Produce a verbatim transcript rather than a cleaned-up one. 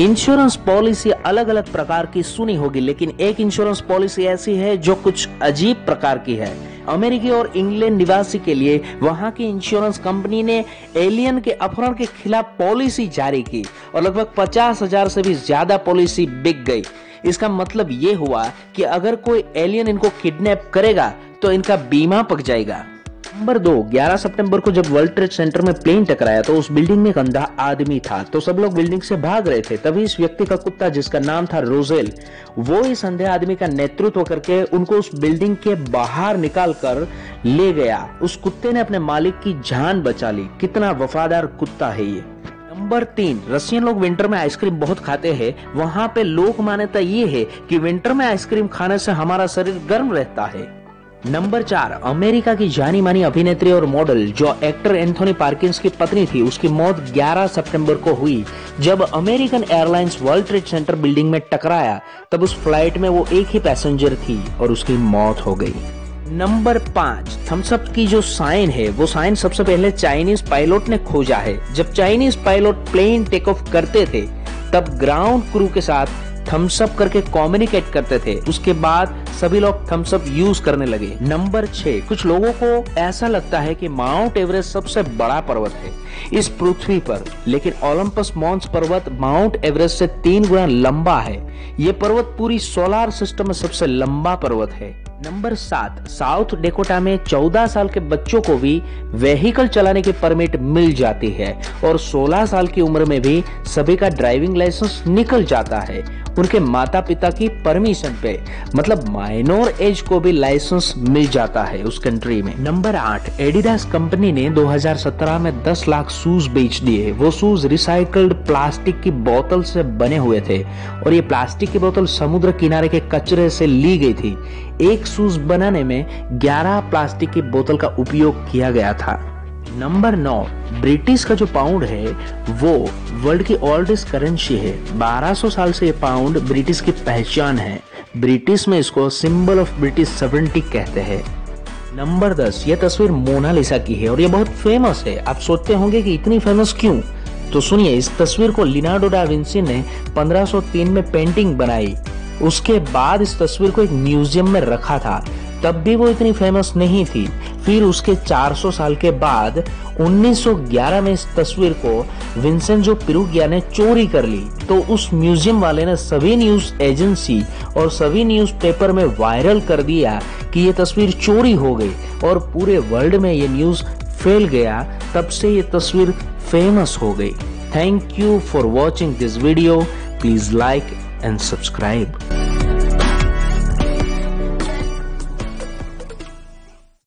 Insurance policy अलग अलग प्रकार की सुनी होगी, लेकिन एक इंश्योरेंस पॉलिसी ऐसी है जो कुछ अजीब प्रकार की है। अमेरिकी और इंग्लैंड निवासी के लिए वहां की इंश्योरेंस कंपनी ने एलियन के अपहरण के खिलाफ पॉलिसी जारी की और लगभग पचास हजार से भी ज्यादा पॉलिसी बिक गई। इसका मतलब ये हुआ कि अगर कोई एलियन इनको किडनैप करेगा तो इनका बीमा पक जाएगा। नंबर दो, ग्यारह सितंबर को जब वर्ल्ड ट्रेड सेंटर में प्लेन टकराया तो उस बिल्डिंग में एक अंधा आदमी था, तो सब लोग बिल्डिंग से भाग रहे थे। तभी इस व्यक्ति का कुत्ता जिसका नाम था रोजेल, वो इस अंधे आदमी का नेतृत्व करके उनको उस बिल्डिंग के बाहर निकाल कर ले गया। उस कुत्ते ने अपने मालिक की जान बचा ली। कितना वफादार कुत्ता है ये। नंबर तीन, रशियन लोग विंटर में आइसक्रीम बहुत खाते हैं। वहां पे लोक मान्यता ये है कि विंटर में आइसक्रीम खाने से हमारा शरीर गर्म रहता है। नंबर चार, अमेरिका की जानी मानी अभिनेत्री और मॉडल जो एक्टर एंथोनी पार्किंस की पत्नी थी, उसकी मौत ग्यारह सितंबर को हुई जब American airlines world trade centre building में टकराया। तब उस फ्लाइट में वो एक ही पैसेंजर थी और उसकी मौत हो गई। नंबर पाँच, थम्सअप की जो साइन है वो साइन सबसे पहले चाइनीज पायलट ने खोजा है। जब Chinese pilot plane take off करते थे तब ग्राउंड क्रू के साथ थम्सअप करके कम्युनिकेट करते थे। उसके बाद सभी लोग थम्सअप यूज करने लगे। नंबर छह, कुछ लोगों को ऐसा लगता है कि माउंट एवरेस्ट सबसे बड़ा पर्वत है इस पृथ्वी पर, लेकिन ओलंपस मॉन्स पर्वत माउंट एवरेस्ट से तीन गुना लंबा है। ये पर्वत पूरी सोलर सिस्टम में सबसे लंबा पर्वत है। नंबर सात, साउथ डेकोटा में चौदह साल के बच्चों को भी व्हीकल चलाने की परमिट मिल जाती है और सोलह साल की उम्र में भी सभी का ड्राइविंग लाइसेंस निकल जाता है उनके माता पिता की परमिशन पे। मतलब माइनर एज को भी लाइसेंस मिल जाता है उस कंट्री में। नंबर आठ, एडिडास कंपनी ने दो हज़ार सत्रह में दस लाख शूज बेच दिए। वो शूज रिसाइकल्ड प्लास्टिक की बोतल से बने हुए थे और ये प्लास्टिक की बोतल समुद्र किनारे के कचरे से ली गई थी। एक शूज बनाने में ग्यारह प्लास्टिक की बोतल का उपयोग किया गया था। नंबर नौ, ब्रिटिश का जो पाउंड है वो वर्ल्ड की ओल्डेस्ट करेंसी है। बारह सौ साल से ये पाउंड ब्रिटिश की पहचान है। ब्रिटिश में इसको सिंबल ऑफ ब्रिटिश सॉवरेनिटी कहते हैं। नंबर दस, ये तस्वीर मोनालिसा की है और ये बहुत फेमस है। आप सोचते होंगे कि इतनी फेमस क्यों, तो सुनिए। इस तस्वीर को लियोनार्डो डा विंची ने पंद्रह सौ तीन में पेंटिंग बनाई। उसके बाद इस तस्वीर को एक म्यूजियम में रखा था, तब भी वो इतनी फेमस नहीं थी। फिर उसके चार सौ साल के बाद उन्नीस सौ ग्यारह में इस तस्वीर को विंसेंट जो पिरुगिया ने चोरी कर ली, तो उस म्यूजियम वाले ने सभी न्यूज एजेंसी और सभी न्यूज पेपर में वायरल कर दिया कि ये तस्वीर चोरी हो गई और पूरे वर्ल्ड में ये न्यूज फैल गया। तब से ये तस्वीर फेमस हो गई। Thank you for watching this video. Please like and subscribe.